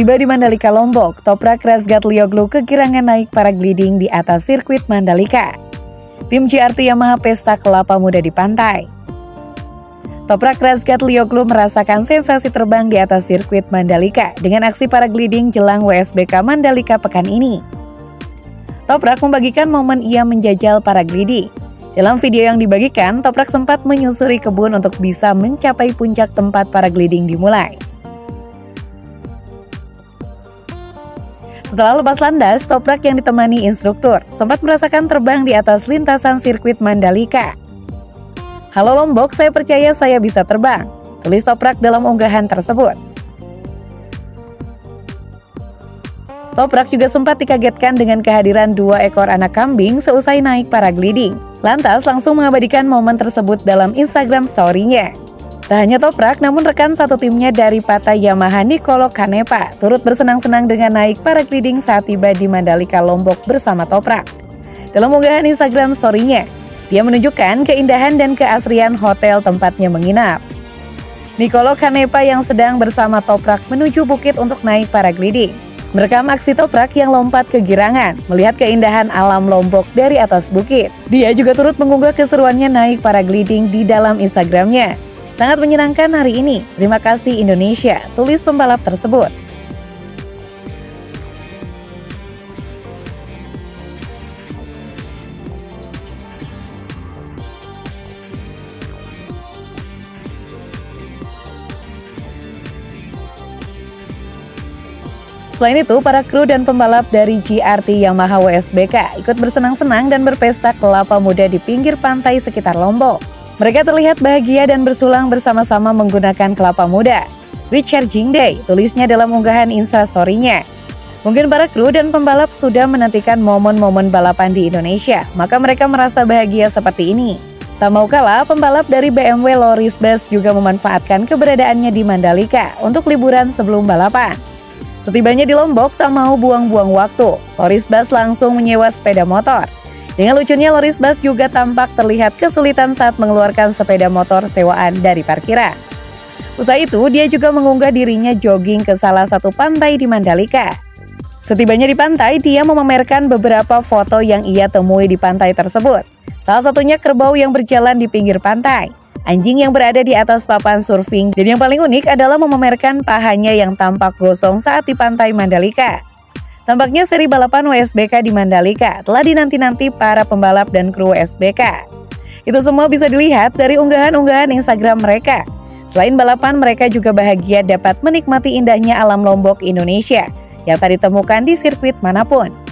Tiba di Mandalika, Lombok, Toprak Razgatlioglu kegirangan naik paragliding di atas sirkuit Mandalika. Tim GRT Yamaha Pesta Kelapa Muda di pantai. Toprak Razgatlioglu merasakan sensasi terbang di atas sirkuit Mandalika dengan aksi paragliding jelang WSBK Mandalika pekan ini. Toprak membagikan momen ia menjajal paragliding. Dalam video yang dibagikan, Toprak sempat menyusuri kebun untuk bisa mencapai puncak tempat paragliding dimulai. Setelah lepas landas, Toprak yang ditemani instruktur sempat merasakan terbang di atas lintasan sirkuit Mandalika. "Halo Lombok, saya percaya saya bisa terbang," tulis Toprak dalam unggahan tersebut. Toprak juga sempat dikagetkan dengan kehadiran 2 ekor anak kambing seusai naik paragliding. Lantas langsung mengabadikan momen tersebut dalam Instagram story-nya. Tak hanya Toprak, namun rekan satu timnya dari Pata Yamaha Nicolo Canepa turut bersenang-senang dengan naik paragliding saat tiba di Mandalika, Lombok bersama Toprak. Dalam unggahan Instagram story-nya, dia menunjukkan keindahan dan keasrian hotel tempatnya menginap. Nicolo Canepa yang sedang bersama Toprak menuju bukit untuk naik paragliding. Merekam aksi Toprak yang lompat kegirangan melihat keindahan alam Lombok dari atas bukit. Dia juga turut mengunggah keseruannya naik paragliding di dalam Instagramnya. "Sangat menyenangkan hari ini, terima kasih Indonesia," tulis pembalap tersebut. Selain itu, para kru dan pembalap dari GRT Yamaha WSBK ikut bersenang-senang dan berpesta kelapa muda di pinggir pantai sekitar Lombok. Mereka terlihat bahagia dan bersulang bersama-sama menggunakan kelapa muda. "Recharging Day," tulisnya dalam unggahan Instastory-nya. Mungkin para kru dan pembalap sudah menantikan momen-momen balapan di Indonesia, maka mereka merasa bahagia seperti ini. Tak mau kalah, pembalap dari BMW Loris Bas juga memanfaatkan keberadaannya di Mandalika untuk liburan sebelum balapan. Setibanya di Lombok, tak mau buang-buang waktu, Loris Bas langsung menyewa sepeda motor. Dengan lucunya, Loris Bas juga tampak terlihat kesulitan saat mengeluarkan sepeda motor sewaan dari parkiran. Usai itu, dia juga mengunggah dirinya jogging ke salah satu pantai di Mandalika. Setibanya di pantai, dia memamerkan beberapa foto yang ia temui di pantai tersebut. Salah satunya kerbau yang berjalan di pinggir pantai, anjing yang berada di atas papan surfing, dan yang paling unik adalah memamerkan pahanya yang tampak gosong saat di pantai Mandalika. Tampaknya seri balapan WSBK di Mandalika telah dinanti-nanti para pembalap dan kru WSBK. Itu semua bisa dilihat dari unggahan-unggahan Instagram mereka. Selain balapan, mereka juga bahagia dapat menikmati indahnya alam Lombok, Indonesia yang tak ditemukan di sirkuit manapun.